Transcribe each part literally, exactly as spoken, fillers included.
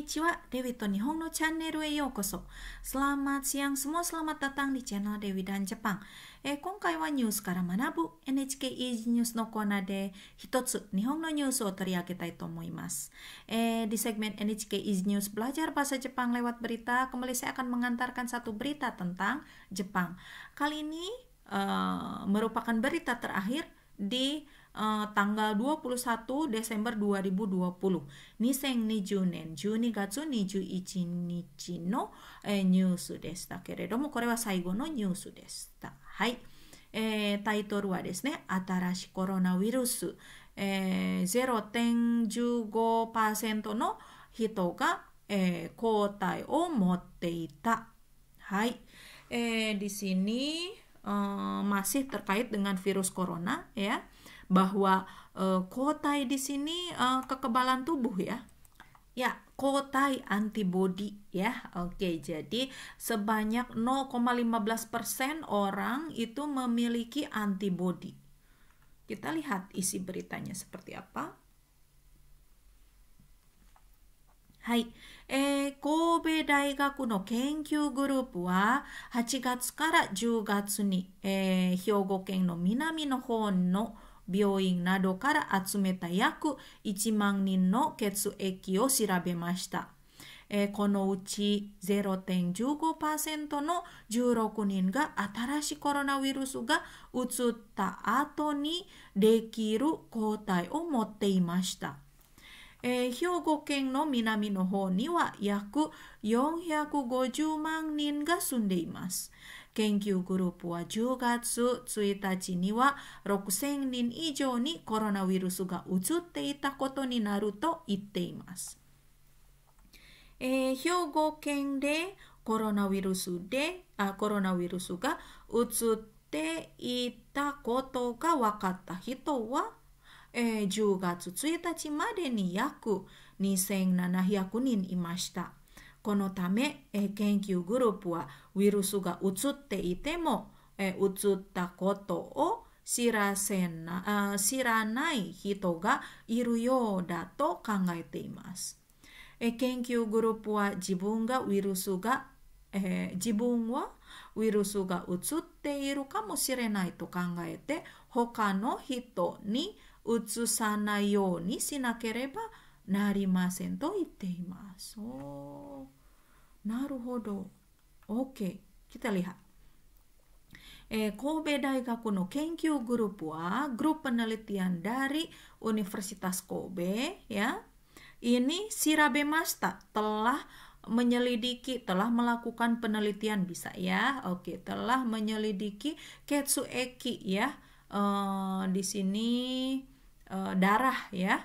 Konnichiwa, Dewi to Nihon no Channel e yokoso. Selamat siang semua, selamat datang di channel Dewi dan Jepang. Eh, konkai wa News kara manabu N H K News no kona de hitotsu Nihon no News o toriagetai to omoimasu. Eh, di segmen N H K News belajar bahasa Jepang lewat berita, kembali saya akan mengantarkan satu berita tentang Jepang. Kali ini uh, merupakan berita terakhir di Uh, tanggal dua puluh satu Desember dua ribu dua puluh, niせんにじゅうねんじゅうにがつにじゅういちにちの、えー、ニュースでしたけれども、これは最後のニュースでした。はい、えー、タイトルはですね、新しいコロナウイルス、えー、ゼロてんいちごパーセント の人が、えー、抗体を持っていた。はい、えー、di sini、uh, masih terkait dengan virus corona ya.Bahwa e, kotai di sini e, kekebalan tubuh ya, ya kotai antibody ya. Oke, jadi sebanyak nol koma lima belas persen orang itu memiliki antibody. Kita lihat isi beritanya seperti apa. Hai、えー、神戸大学の研究グループははちがつからじゅうがつに、えー、兵庫県の南の方の病院などから集めた約いちまんにんの血液を調べました。えー、このうち ゼロてんいちごパーセント のじゅうろくにんが新しいコロナウイルスがうつった後にできる抗体を持っていました。えー、兵庫県の南の方には約よんひゃくごじゅうまんにんが住んでいます。研究グループはじゅうがつついたちにはろくせんにん以上にコロナウイルスがうつっていたことになると言っています。えー、兵庫県でコロナウイルスで、あ、コロナウイルスがうつっていたことが分かった人は、えー、じゅうがつついたちまでに約にせんななひゃくにんいました。このため、えー、研究グループはウイルスがうつっていても、えー、うつったことを知らせな、あ、知らない人がいるようだと考えています。えー、研究グループは自分がウイルスが、えー、自分はウイルスがうつっているかもしれないと考えて、他の人にうつさないようにしなければなりませんと言っています。おー、なるほど。Oke, kita lihat. Eh, Kobe Daigaku no Kenkyu Group wa grup penelitian dari Universitas Kobe ya. Ini shirabemashita telah menyelidiki, telah melakukan penelitian bisa ya. Oke, telah menyelidiki ketsueki ya. Uh, di sini uh, darah ya.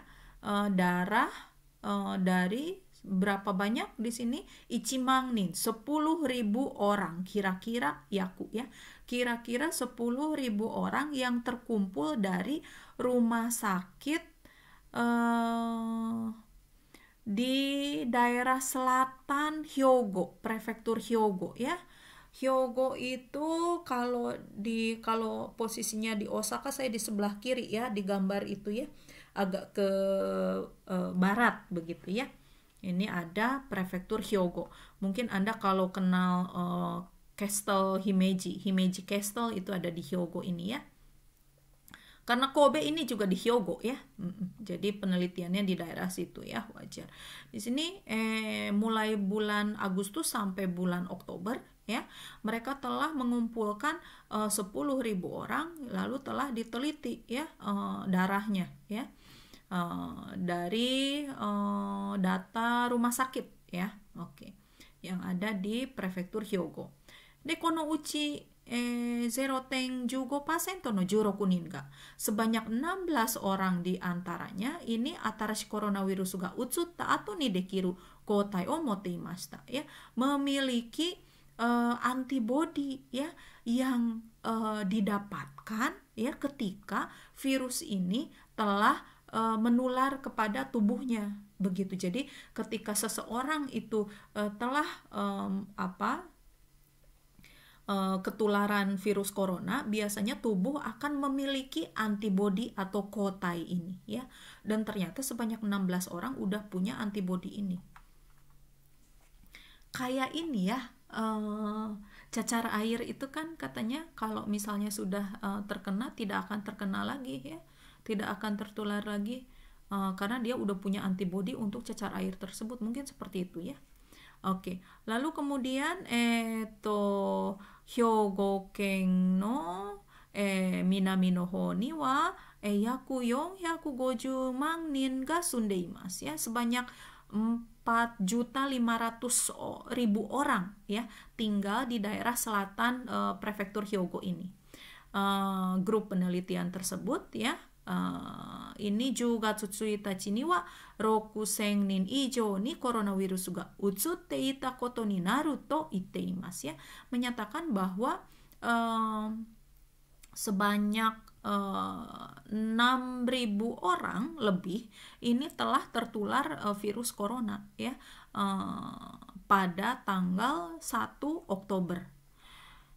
Uh, darah uh, dari berapa banyak di sini ichimangnin sepuluh ribu orang kira-kira yaku ya, kira-kira sepuluh ribu orang yang terkumpul dari rumah sakit uh, di daerah selatan Hyōgo, prefektur Hyōgo ya. Hyōgo itu kalau di kalau posisinya di Osaka, saya di sebelah kiri ya di gambar itu ya, agak ke uh, barat begitu ya. Ini ada prefektur Hyōgo. Mungkin Anda kalau kenal uh, Castle Himeji, Himeji Castle itu ada di Hyōgo ini ya. Karena Kobe ini juga di Hyōgo ya. Mm-mm. Jadi penelitiannya di daerah situ ya, wajar. Di sini eh, mulai bulan Agustus sampai bulan Oktober ya, mereka telah mengumpulkan uh, sepuluh ribu orang lalu telah diteliti ya uh, darahnya ya. Uh, dari uh, data rumah sakit ya, oke, okay. Yang ada di prefektur Hyōgo. De kono uchi eh, zero ten jugo persen no jurokunin ga, sebanyak enam belas orang di antaranya ini atarashi coronavirus ga utsutta ato ni dekiru kotai o moteimashita ya, memiliki uh, antibody ya yang uh, didapatkan ya ketika virus ini telah menular kepada tubuhnya begitu. Jadi ketika seseorang itu uh, telah um, apa uh, ketularan virus corona, biasanya tubuh akan memiliki antibodi atau kotai ini ya. Dan ternyata sebanyak enam belas orang udah punya antibodi ini. kayak ini ya, uh, cacar air itu kan katanya kalau misalnya sudah uh, terkena tidak akan terkena lagi ya, tidak akan tertular lagi uh, karena dia udah punya antibodi untuk cacar air tersebut, mungkin seperti itu ya. Oke, lalu kemudian eto Hyōgo ken no minami no hou ni wa yaku yonhyaku goju man nin ga sundeimasu ya, sebanyak empat juta lima ratus ribu orang ya tinggal di daerah selatan uh, prefektur Hyōgo ini. Uh, grup penelitian tersebut ya, uh, ini juga Tsutsui tachi ni wa roku sen nin ijo ni coronavirus ga utsutte ita koto ni naru to itteimasu ya, menyatakan bahwa uh, sebanyak uh, enam ribu orang lebih ini telah tertular uh, virus corona ya, uh, pada tanggal satu Oktober.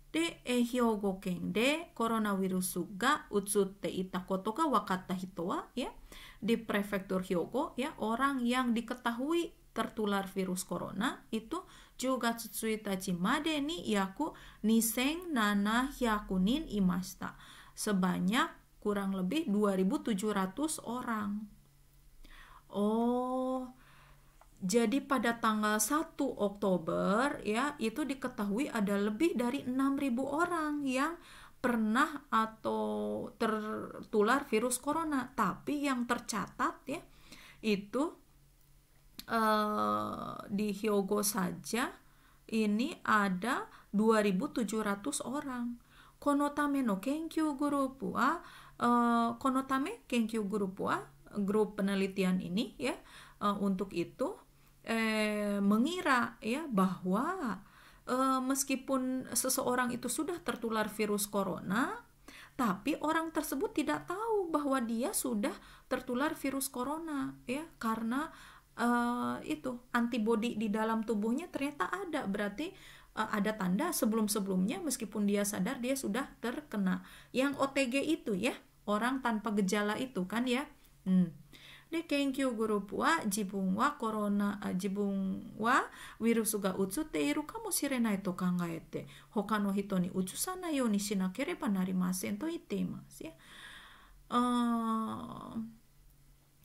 De Hyōgo ken de coronavirus ga utsutte ita koto ga wakatta hito wa ya, di prefektur Hyōgo ya, orang yang diketahui tertular virus corona itu juga Tsutsui tachi made ni yaku ni sen nana hyaku nin imashita, sebanyak kurang lebih dua ribu tujuh ratus orang. Oh, jadi pada tanggal satu Oktober ya, itu diketahui ada lebih dari enam ribu orang yang pernah atau tertular virus corona, tapi yang tercatat ya itu Uh, di Hyōgo saja ini ada dua ribu tujuh ratus orang. Konotame no kenkyū grupu wa uh, konotame kenkyū grupu wa grup penelitian ini ya, uh, untuk itu eh, mengira ya bahwa uh, meskipun seseorang itu sudah tertular virus corona, tapi orang tersebut tidak tahu bahwa dia sudah tertular virus corona ya, karena Uh, itu antibodi di dalam tubuhnya ternyata ada, berarti uh, ada tanda sebelum-sebelumnya meskipun dia sadar dia sudah terkena. Yang O T G itu ya, orang tanpa gejala itu kan ya. Hmm. De kenkyu grupu wa jibun wa corona jibun wa virusu ga utsutte iru kamoshirenai to kangaete hoka no hito ni utsusanai you ni shinakereba narimasen to itteimasu ya. Uh,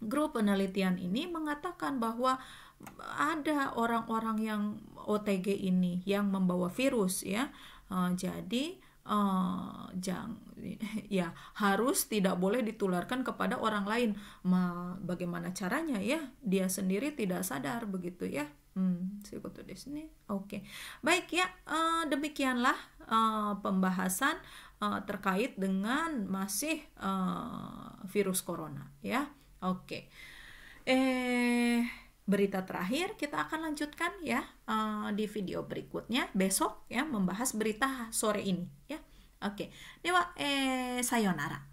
Grup penelitian ini mengatakan bahwa ada orang-orang yang O T G ini yang membawa virus ya, uh, jadi uh, jang, ya harus tidak boleh ditularkan kepada orang lain. Ma, bagaimana caranya ya? Dia sendiri tidak sadar begitu ya. Hmm, di sini. Oke, baik ya, uh, demikianlah uh, pembahasan uh, terkait dengan masih uh, virus corona ya. Oke, eh, berita terakhir kita akan lanjutkan ya uh, di video berikutnya besok ya, membahas berita sore ini ya. Oke, dewa eh sayonara.